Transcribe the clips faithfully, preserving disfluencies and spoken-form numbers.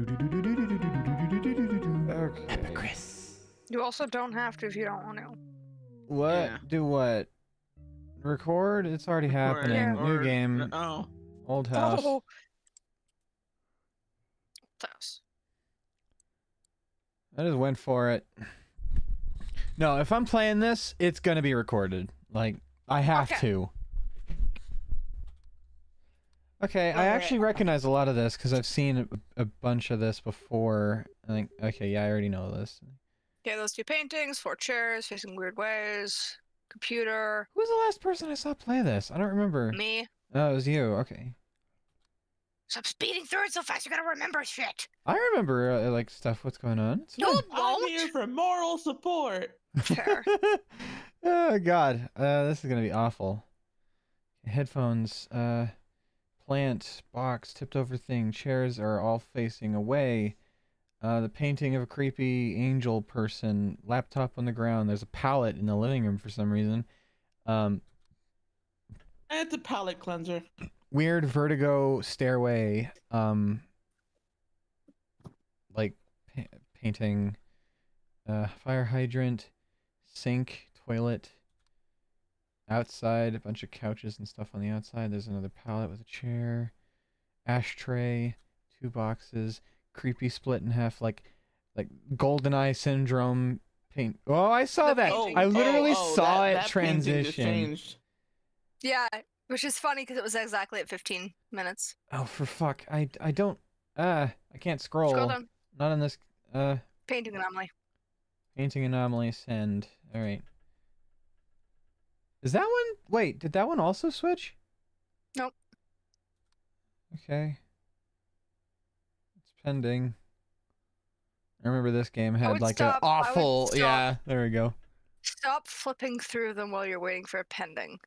Okay. Epicris. You also don't have to if you don't want to. What? Yeah. Do what? Record? It's already happening. Yeah. New or, game. Oh. Old house. Oh. Old house. I just went for it. No, if I'm playing this, it's gonna be recorded. Like, I have okay. to. Okay, I actually recognize a lot of this because I've seen a, a bunch of this before. I think, okay, yeah, I already know this. Okay, those two paintings, four chairs, facing weird ways, computer. Who was the last person I saw play this? I don't remember. Me. Oh, it was you, okay. Stop speeding through it so fast, you gotta remember shit. I remember, uh, like, stuff, what's going on. It's no, won't. I'm here for moral support. Sure. Oh, God. Uh, this is gonna be awful. Headphones, uh... plant, box, tipped over thing, chairs are all facing away. Uh, the painting of a creepy angel person, laptop on the ground. There's a palette in the living room for some reason. Um, it's a palette cleanser. Weird vertigo stairway. Um, like pa painting. Uh, fire hydrant, sink, toilet. Outside, a bunch of couches and stuff on the outside. There's another pallet with a chair, ashtray, two boxes, creepy split in half, like, like GoldenEye syndrome paint. Oh, I saw the that. Oh, I literally oh, oh, saw that, it that transition. Yeah, which is funny because it was exactly at fifteen minutes. Oh, for fuck! I I don't. Uh, I can't scroll. Scroll down. Not on this. Uh. Painting anomaly. Painting anomaly. Send. All right. Is that one? Wait, did that one also switch? Nope. Okay. It's pending. I remember this game had like an awful... Yeah, there we go. Stop flipping through them while you're waiting for a pending.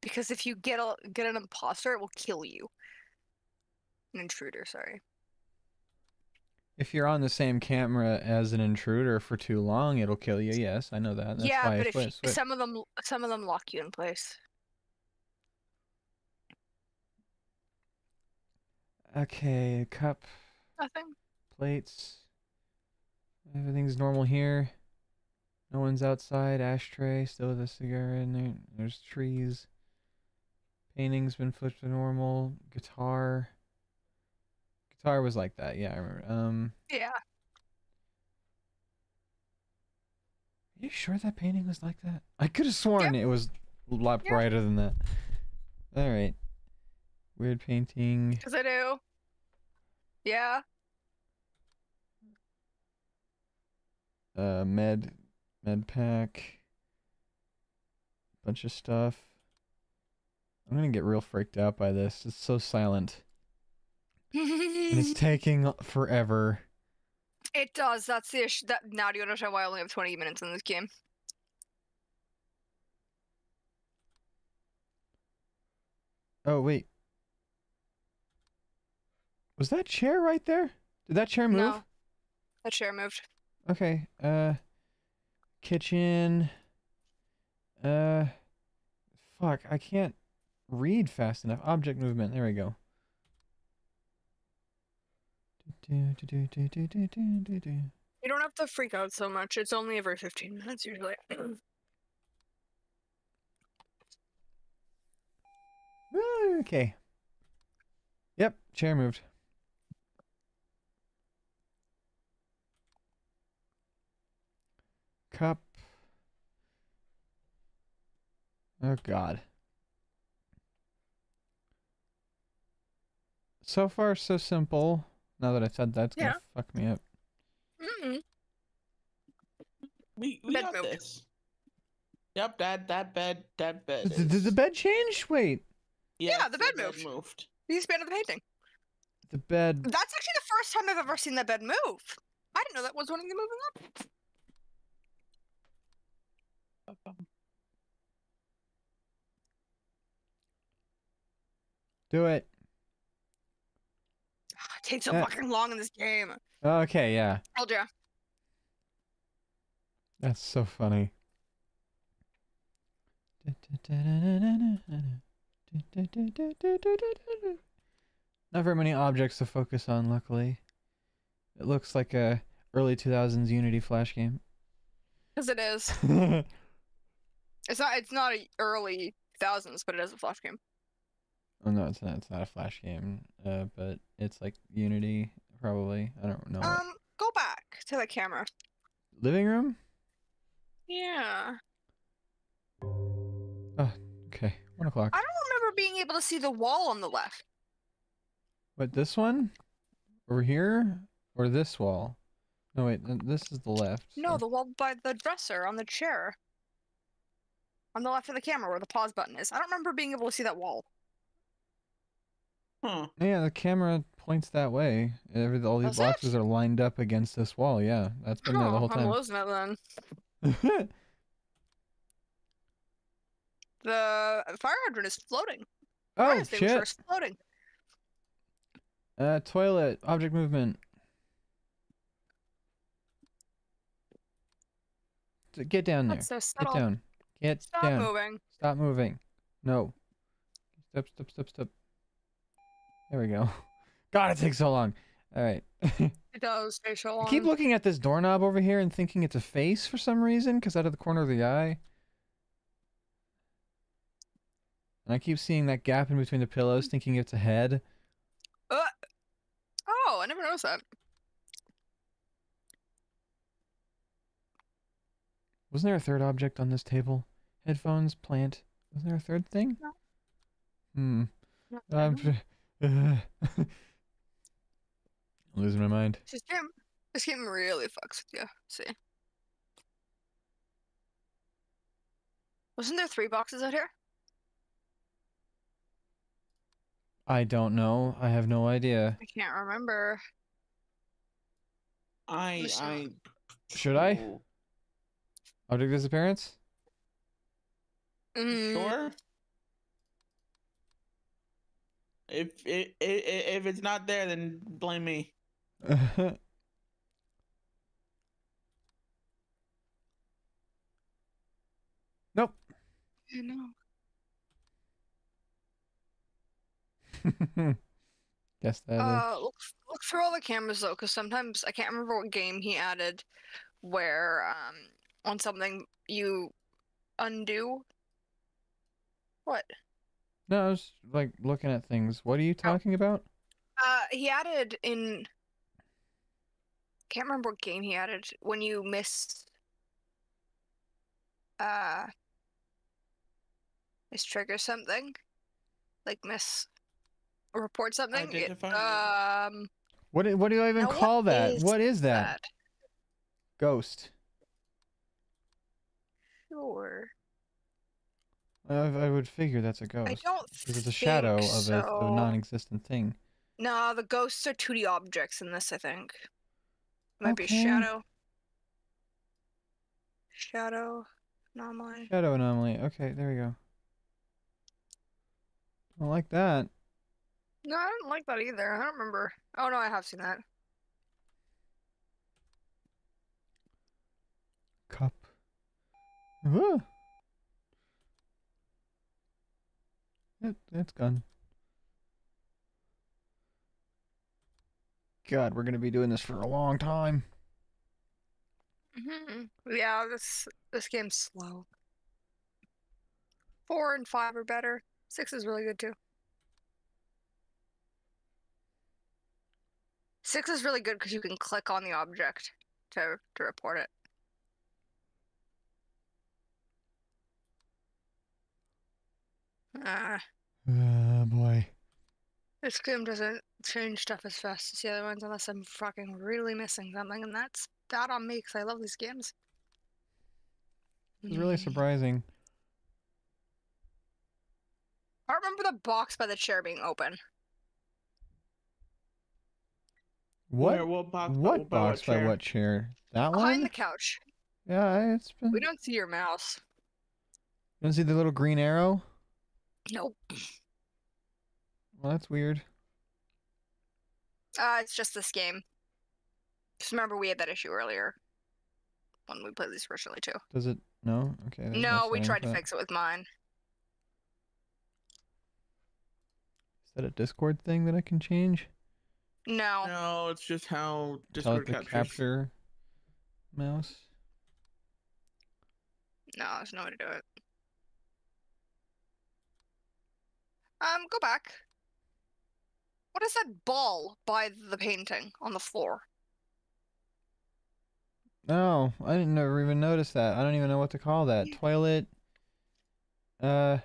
Because if you get a, get an imposter, it will kill you. An intruder, sorry. If you're on the same camera as an intruder for too long, it'll kill you. Yes, I know that. That's yeah, why but if you, some of them, some of them lock you in place. Okay, cup. Nothing. Plates. Everything's normal here. No one's outside. Ashtray. Still with a cigar in there. There's trees. Painting's been flipped to normal. Guitar. Guitar was like that, yeah, I remember. Um, yeah. Are you sure that painting was like that? I could have sworn yep. it was a lot yep. brighter than that. All right. Weird painting. Yes, I do. Yeah. Uh, med, med pack. Bunch of stuff. I'm gonna get real freaked out by this. It's so silent. It's taking forever. It does. That's the issue. That now do you understand why I only have twenty minutes in this game? Oh wait, was that chair right there? Did that chair move? No, that chair moved. Okay. Uh, kitchen. Uh, fuck. I can't read fast enough. Object movement. There we go. You don't have to freak out so much. It's only every fifteen minutes usually. Okay. Yep, chair moved. Cup. Oh God. So far, so simple. Now that I said that, it's yeah. gonna fuck me up. Mm-hmm. We we bed got moved. This. Yep, that that bed that bed. Did, did the bed change? Wait. Yes, yeah, the bed the moved. Bed moved. The expanded the painting. The bed. That's actually the first time I've ever seen that bed move. I didn't know that was one of the moving up. Do it. It takes so that... fucking long in this game. Okay, yeah. Told ya. That's so funny. Not very many objects to focus on, luckily. It looks like a early two thousands Unity Flash game. Because it is. It's not. It's not a early two thousands, but it is a Flash game. Oh no, it's not. It's not a Flash game. Uh, but it's like Unity, probably. I don't know. Um, what. Go back to the camera. Living room. Yeah. Oh, okay. One o'clock. I don't remember being able to see the wall on the left. What, this one? Over here? Or this wall? No, wait. This is the left. No, so. The wall by the dresser on the chair. On the left of the camera where the pause button is. I don't remember being able to see that wall. Hmm. Yeah, the camera points that way. Every, all these That's boxes it? are lined up against this wall. Yeah, that's been oh, there the whole time. I'm losing it then. The fire hydrant is floating. The oh, shit. Is floating. Uh, toilet. Object movement. Get down there. So Get down. Get Stop down. Stop moving. Stop moving. No. Stop, stop, stop, stop. There we go. God, it takes so long. All right. It does take so long. I keep looking at this doorknob over here and thinking it's a face for some reason, because out of the corner of the eye. And I keep seeing that gap in between the pillows, thinking it's a head. Uh, oh, I never noticed that. Wasn't there a third object on this table? Headphones, plant. Wasn't there a third thing? No. Hmm. I'm uh, losing my mind. This game, this game really fucks with you. See. Wasn't there three boxes out here? I don't know. I have no idea. I can't remember. I I should I? Object disappearance? Mm. Sure. If it if, if it's not there, then blame me. Nope. I know. Guess that uh, look, look through all the cameras though, because sometimes I can't remember what game he added where um on something you undo. What? No, I was like looking at things. What are you talking oh. about? Uh, he added in. Can't remember what game he added when you missed. Uh. Miss trigger something, like miss. Report something. It, um. What? What do I even call that? Is what is that? that? Ghost. Sure. I, I would figure that's a ghost. I don't think it's a shadow so. of, a, of a non-existent thing. No, the ghosts are two D objects in this. I think. It might okay. be a shadow. Shadow anomaly. Shadow anomaly. Okay, there we go. I like that. No, I don't like that either. I don't remember. Oh, no, I have seen that. Cup. Ooh. It, it's gone. God, we're going to be doing this for a long time. Mm-hmm. Yeah, this, this game's slow. Four and five are better. Six is really good, too. Six is really good because you can click on the object to to report it. Ah. Oh boy. This game doesn't change stuff as fast as the other ones unless I'm fucking really missing something, and that's bad on me because I love these games. It's really surprising. I remember the box by the chair being open. What? Where, what box, what what box by what chair? That Behind one? Behind the couch. Yeah, it's been... We don't see your mouse. You don't see the little green arrow? Nope. Well, that's weird. Uh, it's just this game. Just remember we had that issue earlier. When we played this originally, too. Does it? No? Okay. No, we tried to that. fix it with mine. Is that a Discord thing that I can change? No. No, it's just how Discord captures. Capture mouse. No, there's no way to do it. Um, go back. What is that ball by the painting on the floor? No, I didn't never even notice that. I don't even know what to call that. Toilet. Uh.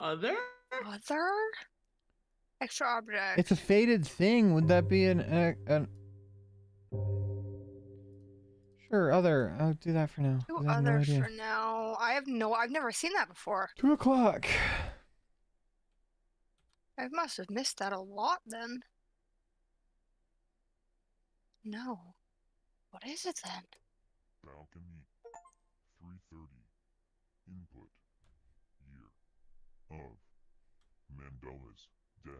Other? Other? Extra object. It's a faded thing. Would that be an... Uh, an... Sure, other. I'll do that for now. Do other no for now. I have no... I've never seen that before. Two o'clock. I must have missed that a lot then. No. What is it then? Balcony. three thirty. Input. Year. Of. Mandela's death.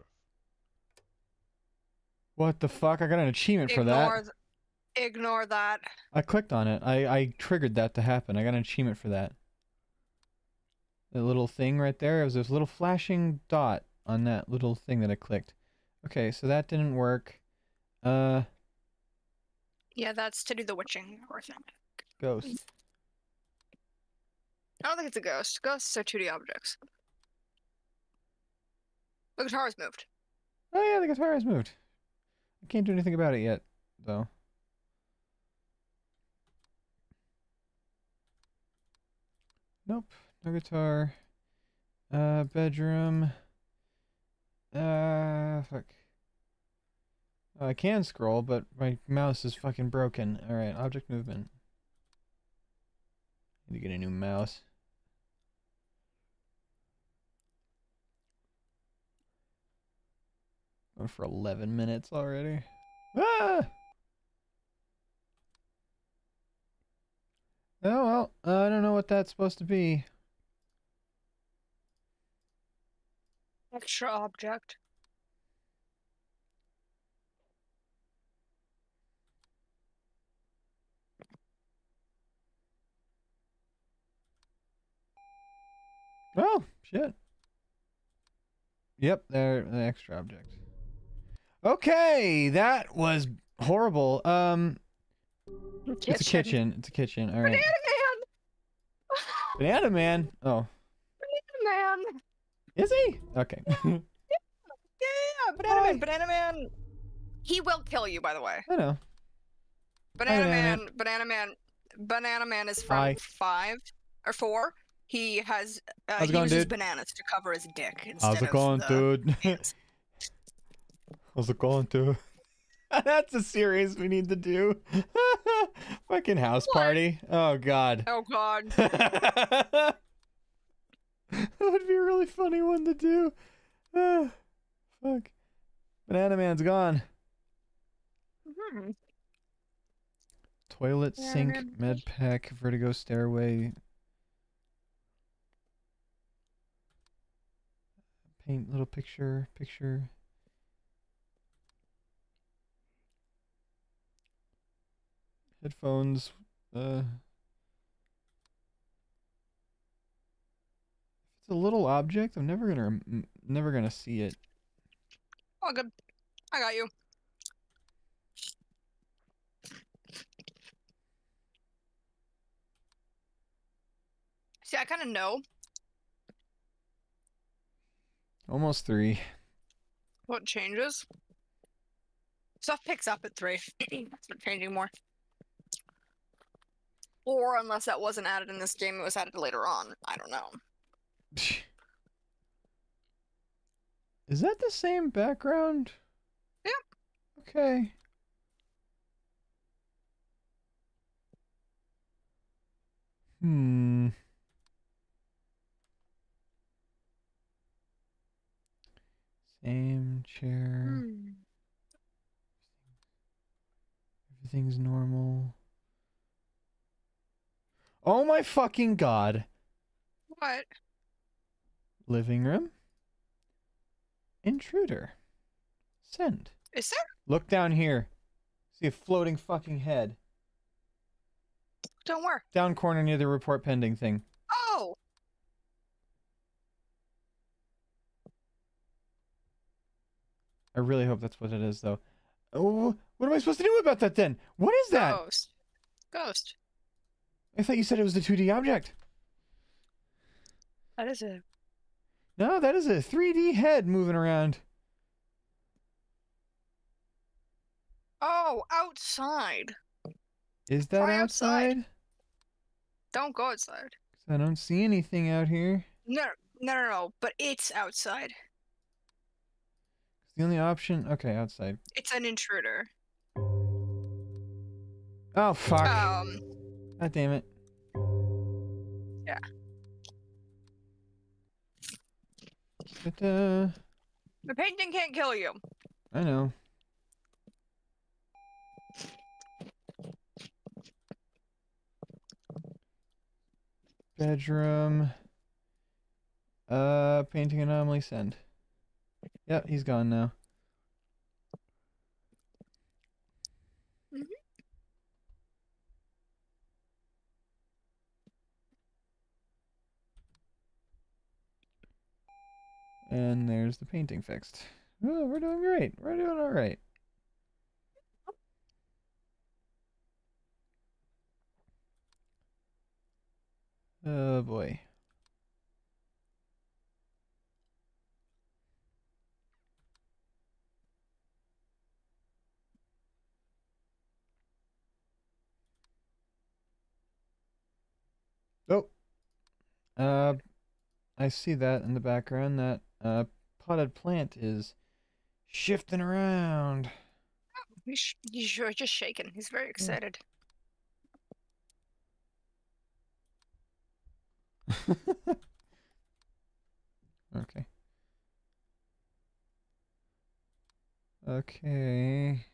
What the fuck? I got an achievement Ignore for that. Th Ignore that. I clicked on it. I, I triggered that to happen. I got an achievement for that. The little thing right there. It was this little flashing dot on that little thing that I clicked. Okay, so that didn't work. Uh... Yeah, that's to do the witching or thing. Ghost. I don't think it's a ghost. Ghosts are two D objects. The guitar is moved. Oh yeah, the guitar is moved. I can't do anything about it yet, though. Nope, no guitar. Uh, bedroom. Uh, fuck. I can scroll, but my mouse is fucking broken. Alright, object movement. Need to get a new mouse. Going for eleven minutes already. Ah! Oh well, uh, I don't know what that's supposed to be. Extra object. Oh, shit. Yep, they're an extra object. Okay, that was horrible. Um, kitchen. It's a kitchen. It's a kitchen. All right. Banana Man! Banana Man? Oh. Banana Man! Is he? Okay. Yeah, yeah, yeah. Banana Hi. Man, Banana Man! He will kill you, by the way. I know. Banana Hi, Man, man. Banana Man, Banana Man is from Hi. five, or four. He has uh, How's it going, uses dude? bananas to cover his dick instead How's it going, of the dude? Hands. How's it going, dude? That's a series we need to do. Fucking house what? party. Oh god. Oh god. That would be a really funny one to do. Uh, fuck. Banana Man's gone. Mm-hmm. Toilet, yeah, sink, man. med pack, vertigo, stairway. Paint little picture, picture. Headphones. Uh, if it's a little object, I'm never gonna, never gonna see it. Oh, good. I got you. See, I kind of know. Almost three. What changes? Stuff picks up at three. That's not changing more. Or unless that wasn't added in this game, it was added later on. I don't know. Is that the same background? Yep. Okay. Hmm. Same chair. Hmm. Everything's normal. Oh my fucking god. What? Living room. Intruder. Send. Is there? Look down here. See a floating fucking head. Don't worry. Down corner near the report pending thing. Oh! I really hope that's what it is, though. Oh, what am I supposed to do about that, then? What is that? Ghost. Ghost. I thought you said it was a two D object. That is a... No, that is a three D head moving around. Oh, outside. Is that outside? outside? Don't go outside. I don't see anything out here. No, no, no, no, but it's outside. The only option... Okay, outside. It's an intruder. Oh, fuck. Um... God damn it. Yeah. Ta-da. The painting can't kill you. I know. Bedroom. Uh, painting anomaly send. Yep, he's gone now. Mm-hmm. And there's the painting fixed. Oh, we're doing great. We're doing all right. Oh boy. Oh. Uh, I see that in the background. That uh potted plant is shifting around. Oh, he's, he's just shaking. He's very excited. Yeah. Okay. Okay.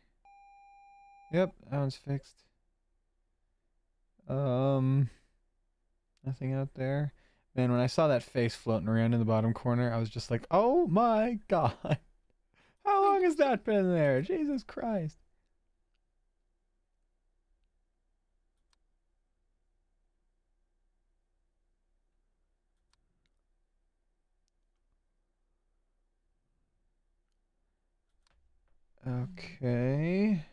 Yep, that one's fixed. Um, nothing out there. Man, when I saw that face floating around in the bottom corner, I was just like, "Oh my god, how long has that been there? Jesus Christ!" Okay.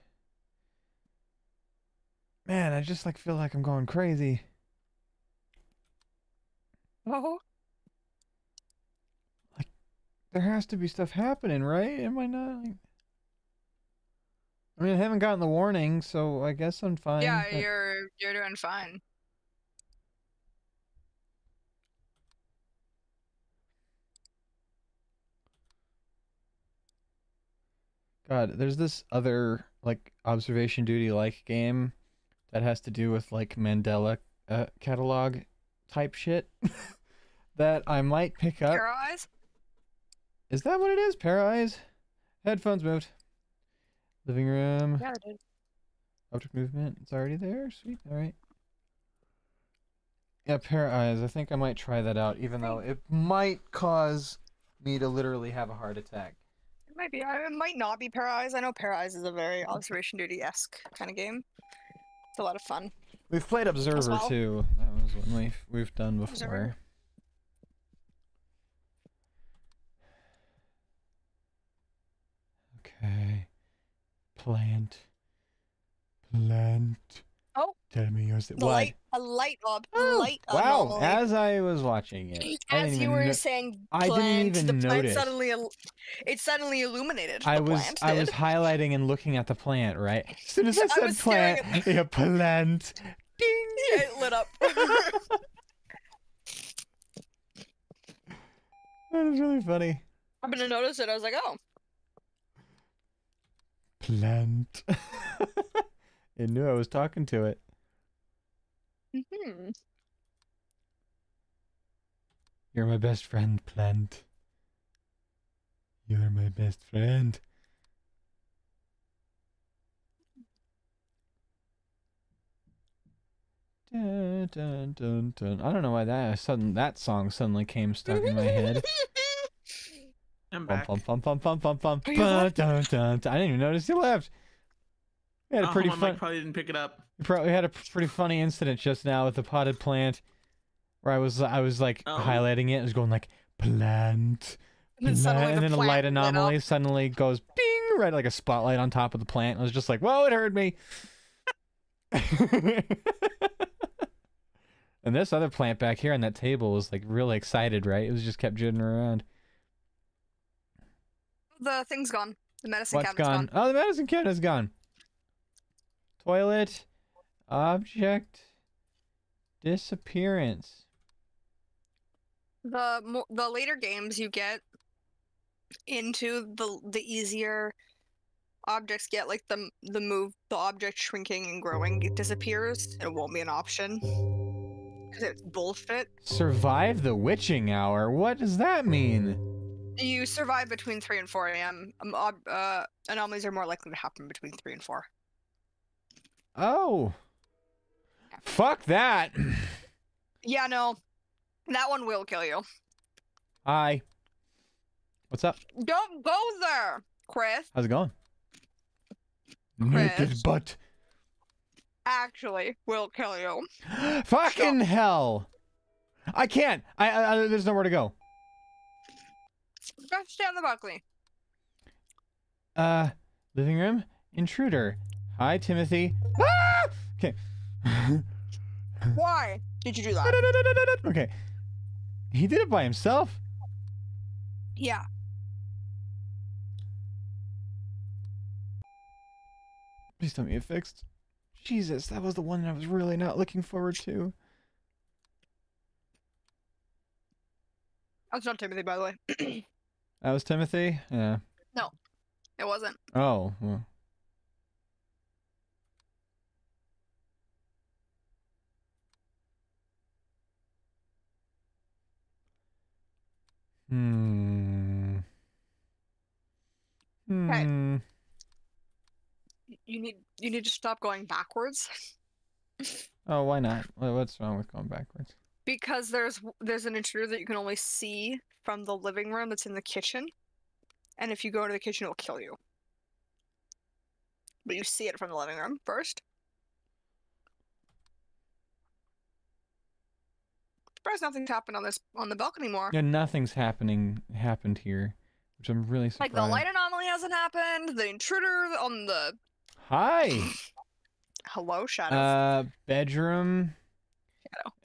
Man, I just like feel like I'm going crazy. Oh. Like there has to be stuff happening, right? Am I not? Like... I mean, I haven't gotten the warning, so I guess I'm fine. Yeah, but... you're you're doing fine. God, there's this other, like, Observation Duty-like game that has to do with, like, Mandela uh, catalog type shit that I might pick up. Paralyze? Is that what it is? Paralyze? Headphones moved. Living room. Yeah, it did. Object movement. It's already there. Sweet. All right. Yeah, Paralyze. I think I might try that out, even though it might cause me to literally have a heart attack. Might be. It might not be Paralyze. I know Paralyze is a very Observation Duty-esque kind of game. It's a lot of fun. We've played Observer well. too. That was one we've, we've done before. Observer. Okay. Plant. Plant. Oh. Tell me yours. What? Light, a light ob. Oh, light wow. Anomaly. As I was watching it, as you were saying, plant, I didn't even the plant notice. Suddenly, it suddenly illuminated. I was, plant I did. was highlighting and looking at the plant. Right as soon as I said I plant, at... yeah, plant, ding, yeah, it lit up. That is really funny. I'm gonna notice it. I was like, oh, plant. It knew I was talking to it. Mm-hmm. You're my best friend, plant. You're my best friend. Dun, dun, dun, dun. I don't know why that sudden that song suddenly came stuck in my head. I'm back. Bum, bum, bum, bum, bum, bum, bum, dun, dun, dun, dun. I didn't even notice you left. We had a pretty oh, fun. Mike probably didn't pick it up. Probably had a pretty funny incident just now with the potted plant, where I was I was like oh. highlighting it and was going like plant, And then, suddenly and the then a light anomaly suddenly goes bing, right, like a spotlight on top of the plant. I was just like, whoa, it heard me. And this other plant back here on that table was like really excited, right? It was just kept jittering around. The thing's gone. The medicine What's cabinet's gone? gone. Oh, the medicine cabinet's gone. Toilet. Object. Disappearance. The more, the later games you get into, the the easier objects get, like the the move, the object shrinking and growing, it disappears. It won't be an option because it's bullshit. Survive the witching hour. What does that mean? You survive between three and four a.m. Um, uh, anomalies are more likely to happen between three and four. Oh, fuck that. Yeah, no. That one will kill you. Hi. What's up? Don't go there, Chris. How's it going? Chris. Naked butt. Actually, will kill you. Fucking so. hell! I can't. I, I, I. There's nowhere to go. Just stay on the balcony. Uh, living room intruder. Hi, Timothy. Ah! Okay. Why did you do that? Okay. He did it by himself. Yeah. Please tell me it fixed. Jesus, that was the one I was really not looking forward to. That's not Timothy, by the way. That was Timothy? Yeah. No, it wasn't. Oh. Well. Hmm. Hmm. Okay. You need you need to stop going backwards. Oh, why not? What's wrong with going backwards? Because there's there's an intruder that you can only see from the living room that's in the kitchen, and if you go to the kitchen, it'll kill you. But you see it from the living room first. Surprised nothing's happened on this on the balcony more. Yeah, nothing's happening happened here, which I'm really surprised. Like the light anomaly hasn't happened. The intruder on the. Hi. Hello, shadow. Uh, bedroom.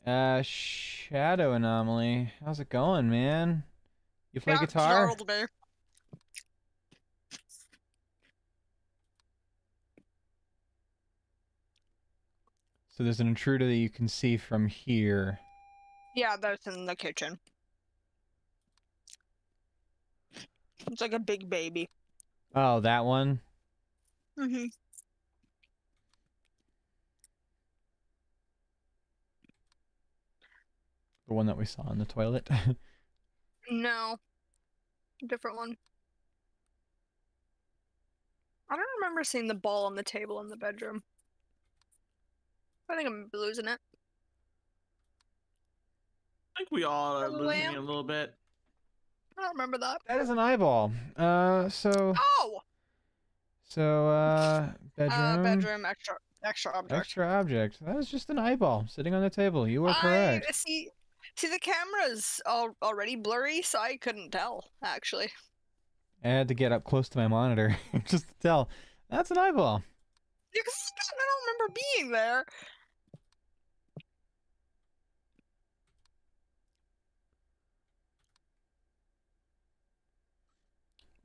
Shadow. Uh, shadow anomaly. How's it going, man? You play yeah, guitar? It's today. So there's an intruder that you can see from here. Yeah, that's in the kitchen. It's like a big baby. Oh, that one? Mm-hmm. The one that we saw in the toilet? No. Different one. I don't remember seeing the ball on the table in the bedroom. I think I'm losing it. I think we all are losing it a little bit. I don't remember that. That is an eyeball. Uh, so. Oh. So, uh, bedroom. Uh, bedroom extra extra object. Extra object. That is just an eyeball sitting on the table. You were correct. I see. See, the camera's all, already blurry, so I couldn't tell actually. I had to get up close to my monitor just to tell. That's an eyeball. Yeah, 'cause I don't remember being there.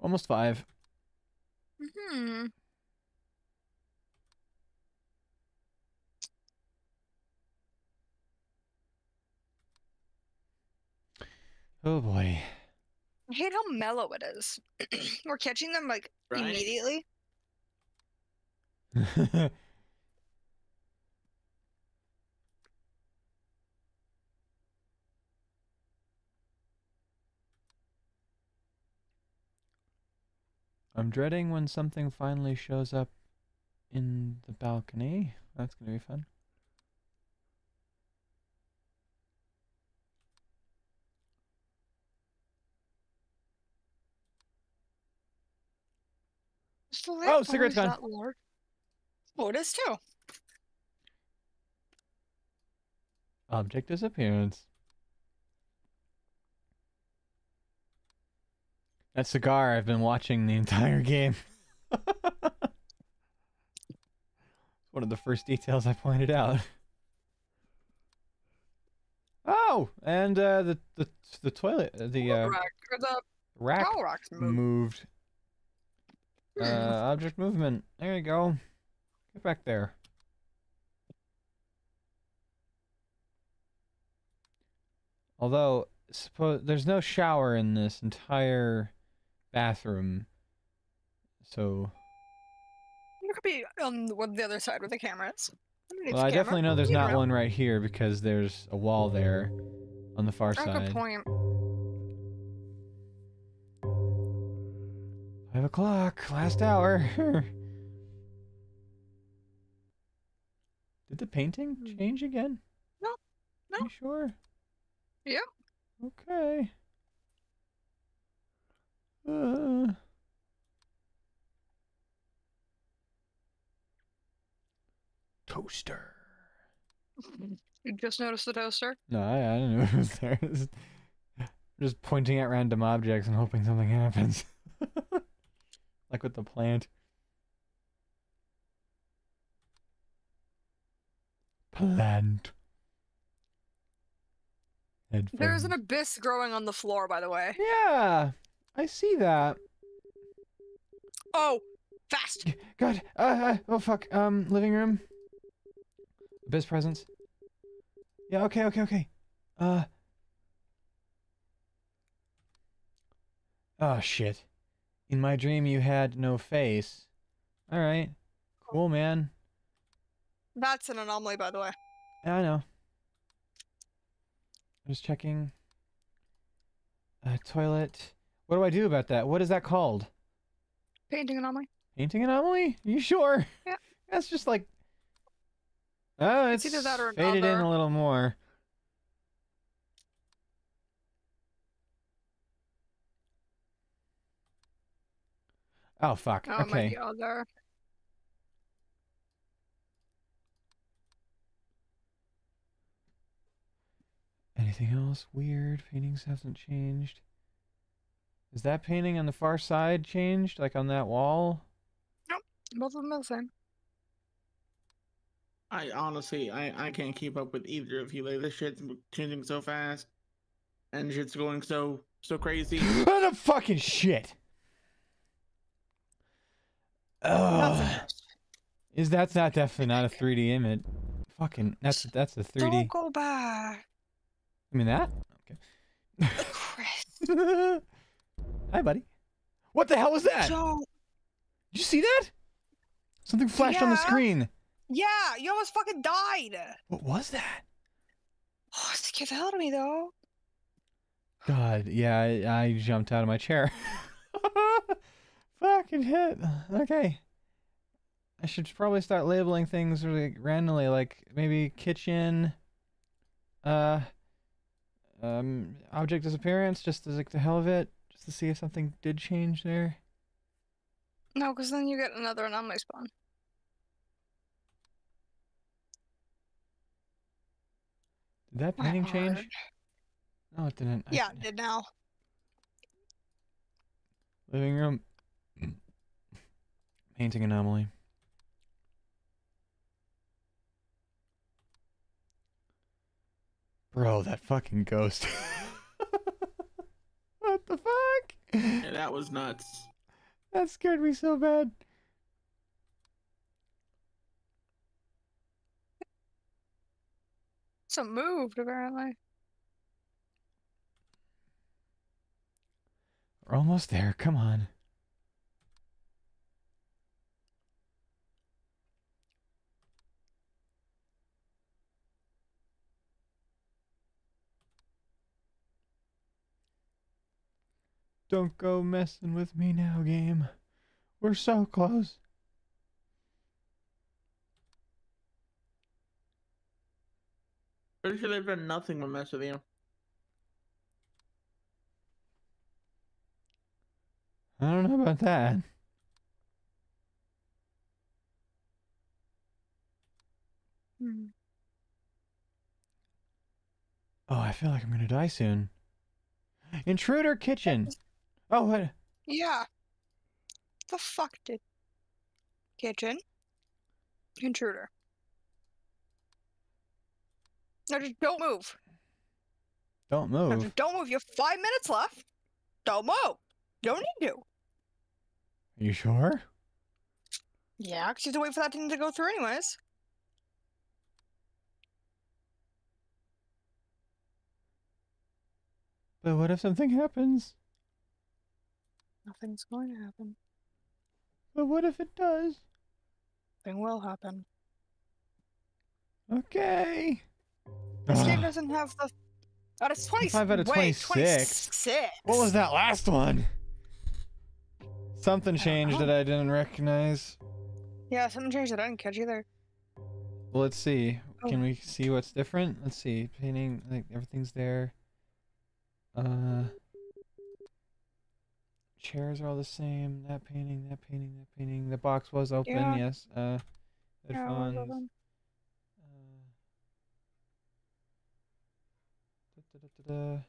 Almost five. Mm-hmm. Oh boy. I hate how mellow it is. We're catching them like right. immediately. I'm dreading when something finally shows up in the balcony. That's going to be fun. Oh, cigarette's gone. Oh, it is too. Object disappearance. That cigar I've been watching the entire game. One of the first details I pointed out. Oh, and uh, the the the toilet, the uh, rack, the rack racks moved. moved. Uh, object movement. There you go. Get back there. Although, suppose there's no shower in this entire bathroom, so there could be on um, the other side where the camera is. Well, I definitely know there's not one right here because there's a wall there on the far side. Good point. Five o'clock, last hour. Did the painting change again? No. No. Are you sure? Yep. Okay. Uh... Toaster. You just noticed the toaster? No, I, I didn't know it was there. Just, just pointing at random objects and hoping something happens. Like with the plant. Plant. Headphones. There's an abyss growing on the floor, by the way. Yeah, I see that. Oh, fast! God, uh, uh, oh fuck, um, living room. Abyss presence. Yeah, okay, okay, okay. Uh. Oh shit. In my dream you had no face. Alright. Cool, man. That's an anomaly, by the way. Yeah, I know. I'm just checking. Uh, toilet. What do I do about that? What is that called? Painting anomaly. Painting anomaly? Are you sure? Yeah. That's just like... Oh, it's, it's either that or another. Faded in a little more. Oh, fuck. Oh, okay. My other. Anything else weird? Paintings haven't changed. Is that painting on the far side changed? Like on that wall? Nope. Both of them are the same. I honestly, I, I can't keep up with either of you. Like, this shit's changing so fast. And shit's going so, so crazy. What the fucking shit? Oh. Is that's not definitely not a three D image. Fucking, that's, that's a three D. Don't go back. I mean that? Okay. Chris. Hi, buddy. What the hell was that? Don't. Did you see that? Something flashed yeah. on the screen. Yeah, you almost fucking died. What was that? Oh, it scared the hell out of me, though. God, yeah, I, I jumped out of my chair. Fucking hit. Okay. I should probably start labeling things really randomly, like maybe kitchen. Uh. Um, object disappearance, just as like the hell of it, just to see if something did change there. No, because then you get another anomaly spawn. Did that painting change? No, it didn't. Yeah, I... it did now. Living room. Painting anomaly. Bro, that fucking ghost. What the fuck? Yeah, that was nuts. That scared me so bad. So moved, apparently. We're almost there. Come on. Don't go messing with me now, game. We're so close. Pretty sure they've done nothing but mess with you. I don't know about that. Hmm. Oh, I feel like I'm gonna die soon. Intruder kitchen. Oh, what? Yeah. The fuck did... Kitchen. Intruder. No, just don't move. Don't move. No, just don't move. You have five minutes left. Don't move. You don't need to. Are you sure? Yeah, because you have to wait for that thing to go through anyways. But what if something happens? Nothing's going to happen. But what if it does? Something will happen. Okay. This Ugh. game doesn't have the... Out of twenty-six. five out of twenty-six. What was that last one? Something changed that I didn't recognize. Yeah, something changed that I didn't catch either. Well, let's see. Oh. Can we see what's different? Let's see. Painting, like everything's there. Uh, chairs are all the same. That painting, that painting, that painting. The box was open. Yeah. Yes. Uh, headphones. Yeah, uh, da, da, da, da.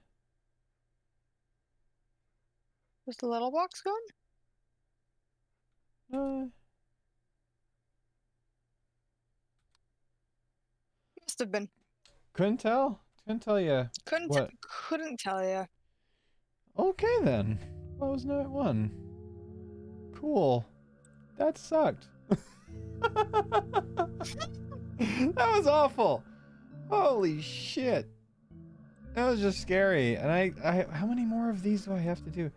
Was the little box gone? Uh, Must have been. Couldn't tell. Couldn't tell you. Couldn't. What? Couldn't tell you. Okay then. What was night one? Cool. That sucked. That was awful. Holy shit. That was just scary. And I, I, how many more of these do I have to do?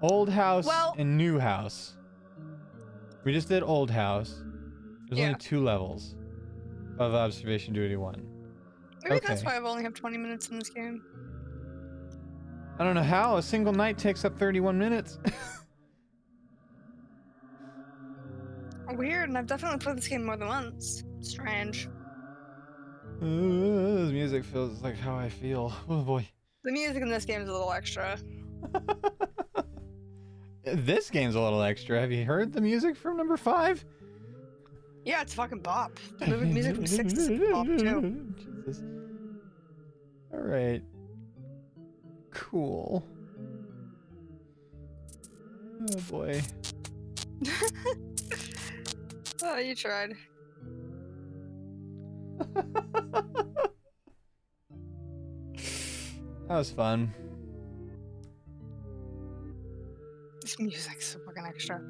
Old house well, and new house. We just did old house. There's yeah. only two levels of Observation Duty one. Maybe okay. that's why I've only have twenty minutes in this game. I don't know how. A single night takes up thirty-one minutes. Weird, and I've definitely played this game more than once. Strange. Ooh, this music feels like how I feel. Oh boy. The music in this game is a little extra. This game's a little extra. Have you heard the music from number five? Yeah, it's fucking bop. The music from six is bop too. Jesus. All right. Cool. Oh boy. Oh, you tried. That was fun. This music's fucking extra.